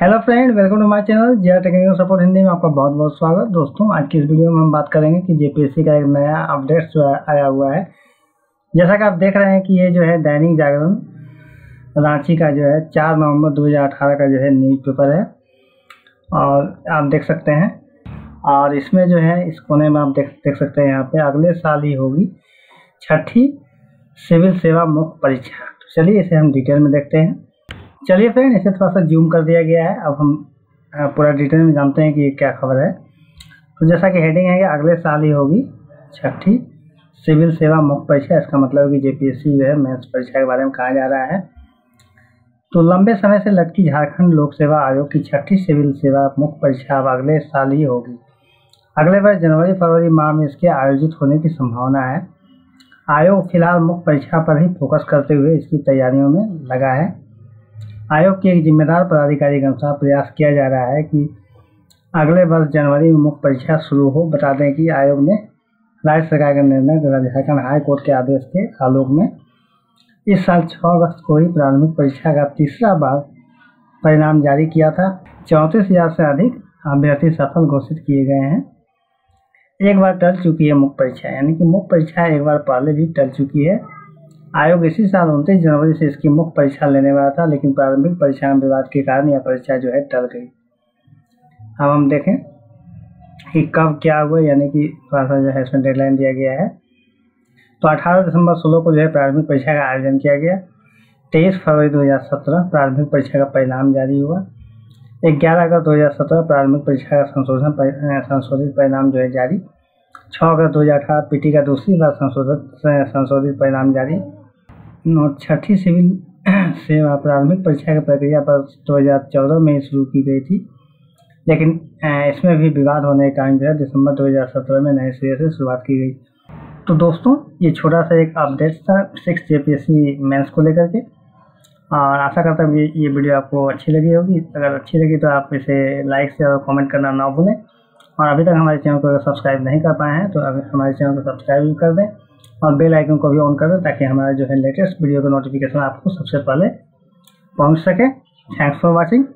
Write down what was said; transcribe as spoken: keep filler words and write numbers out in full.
Hello friend, welcome to my channel Jaya technical support Hindi में आपका बहुत बहुत स्वागत। दोस्तों, आज की इस वीडियो में हम बात करेंगे कि जेपीएससी का एक नया अपडेट जो आया हुआ है। जैसा कि आप देख रहे हैं कि ये जो है दैनिक जागरण रांची का जो है चार नवंबर दो हज़ार अठारह का जो है न्यूज़पेपर है और आप देख सकते हैं। और इसमें जो है इस कोने में आप देख देख सकते हैं यहाँ पर अगले साल ही होगी छठी सिविल सेवा मुख्य परीक्षा। चलिए इसे हम डिटेल में देखते हैं। चलिए फ्रेंड, इसे थोड़ा सा जूम कर दिया गया है। अब हम पूरा डिटेल में जानते हैं कि ये क्या खबर है। तो जैसा कि हेडिंग है कि अगले साल ही होगी छठी सिविल सेवा मुख्य परीक्षा। इसका मतलब है कि जेपीएससी जो है मेंस परीक्षा के बारे में कहा जा रहा है। तो लंबे समय से लटकी झारखंड लोक सेवा आयोग की छठी सिविल सेवा मुख्य परीक्षा अब अगले साल ही होगी। अगले वर्ष जनवरी फरवरी माह में इसके आयोजित होने की संभावना है। आयोग फिलहाल मुख्य परीक्षा पर ही फोकस करते हुए इसकी तैयारियों में लगा है। आयोग के एक जिम्मेदार पदाधिकारी के अनुसार प्रयास किया जा रहा है कि अगले वर्ष जनवरी में मुख्य परीक्षा शुरू हो। बता दें कि आयोग ने राज्य सरकार का निर्णय झारखंड हाईकोर्ट के आदेश के आलोक में इस साल छह अगस्त को ही प्रारंभिक परीक्षा का तीसरा बार परिणाम जारी किया था। चौंतीस हज़ार से अधिक अभ्यर्थी सफल घोषित किए गए हैं। एक बार टल चुकी है मुख्य परीक्षा, यानी कि मुख्य परीक्षा एक बार पहले भी टल चुकी है। आयोग इसी साल उनतीस जनवरी से इसकी मुख्य परीक्षा लेने वाला था, लेकिन प्रारंभिक परीक्षा में विवाद के कारण यह परीक्षा जो है टल गई। अब हम देखें कि कब क्या हुआ, यानी कि थोड़ा सा जो है इसमें डेडलाइन दिया गया है। तो अठारह दिसंबर सोलह को जो है प्रारंभिक परीक्षा का आयोजन किया गया। तेईस फरवरी दो हज़ार सत्रह प्रारंभिक परीक्षा का परिणाम जारी हुआ। ग्यारह अगस्त दो हज़ार सत्रह प्रारंभिक परीक्षा का संशोधन संशोधित परिणाम जो है जारी। छह अगस्त दो हज़ार अठारह पीटी का दूसरी बार संशोधन संशोधित परिणाम जारी। छठी सिविल सेवा प्रारंभिक परीक्षा की प्रक्रिया पर दो हज़ार चौदह में शुरू की गई थी, लेकिन इसमें भी विवाद होने के कारण जो है दिसंबर दो हज़ार सत्रह में नए सिरे से शुरुआत की गई। तो दोस्तों, ये छोटा सा एक अपडेट था सिक्स जेपीएससी मेंस को लेकर के, और आशा करता हूँ ये ये वीडियो आपको अच्छी लगी होगी। अगर अच्छी लगी तो आप इसे लाइक शेयर और कमेंट करना ना भूलें। और अभी तक हमारे चैनल को अगर सब्सक्राइब नहीं कर पाए हैं तो अभी हमारे चैनल को सब्सक्राइब भी कर दें और बेल आइकन को भी ऑन कर दें, ताकि हमारा जो है लेटेस्ट वीडियो का नोटिफिकेशन आपको सबसे पहले पहुंच सके। Thanks for watching.